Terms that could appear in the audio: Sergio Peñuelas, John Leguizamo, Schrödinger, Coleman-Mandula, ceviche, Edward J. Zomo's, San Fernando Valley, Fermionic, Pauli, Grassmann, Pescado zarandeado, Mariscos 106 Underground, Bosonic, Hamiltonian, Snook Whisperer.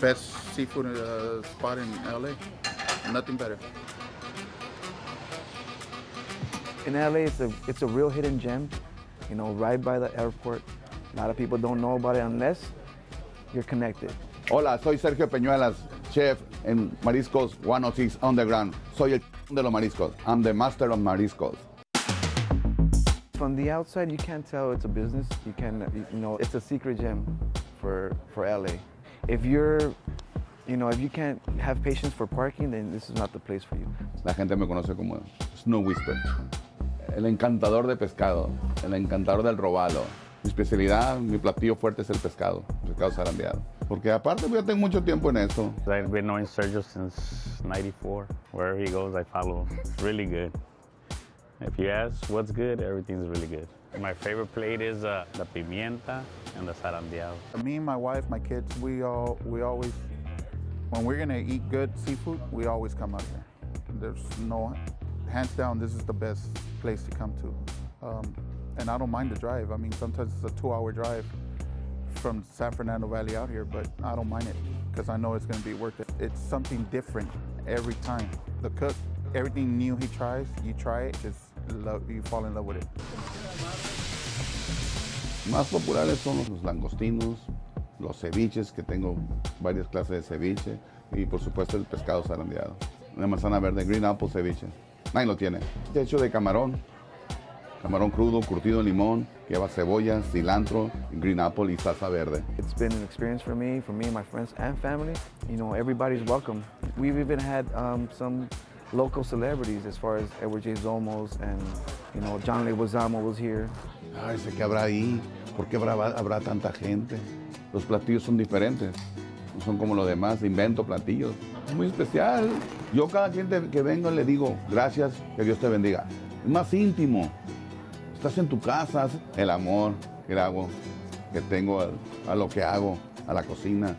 best seafood spot in LA. Nothing better. In LA, it's a real hidden gem, you know, right by the airport. A lot of people don't know about it unless you're connected. Hola, soy Sergio Peñuelas, chef en Mariscos 106 Underground. Soy el de los mariscos. I'm the master of mariscos. From the outside, you can't tell it's a business. You can, you know, it's a secret gem for LA. If you're, you know, if you can't have patience for parking, then this is not the place for you. La gente me conoce como Snook Whisperer. El encantador de pescado, el encantador del robalo. Mi especialidad, mi platillo fuerte es el pescado zarandeado. Porque aparte yo tengo mucho tiempo en esto. I've been knowing Sergio since '94. Wherever he goes, I follow him. It's really good. If you ask what's good, everything's really good. My favorite plate is la pimienta and the zarandeado. Me, my wife, my kids, we always, when we're gonna eat good seafood, we always come out here. There's no, hands down, this is the best place to come to. And I don't mind the drive. I mean, sometimes it's a 2-hour drive from San Fernando Valley out here, but I don't mind it because I know it's going to be worth it. It's something different every time. The cook, everything new he tries, you try it, just love, you fall in love with it. Más populares son los langostinos, los ceviches, que tengo varias clases de ceviche, y por supuesto el pescado zarandeado. Una manzana verde, green apple ceviche. Nadie lo tiene. Está hecho de camarón. Camarón crudo, curtido en limón, lleva cebolla, cilantro, green apple y salsa verde. It's been an experience for me and my friends and family. You know, everybody's welcome. We've even had some local celebrities as far as Edward J. Zomo's and, you know, John Leguizamo was here. Ay, ¿qué habrá ahí? ¿Por qué habrá tanta gente? Los platillos son diferentes. No son como los demás, invento platillos. Es muy especial. Yo cada gente que vengo le digo, gracias, que Dios te bendiga. Es más íntimo. Estás en tu casa, el amor que hago, que tengo a lo que hago, a la cocina.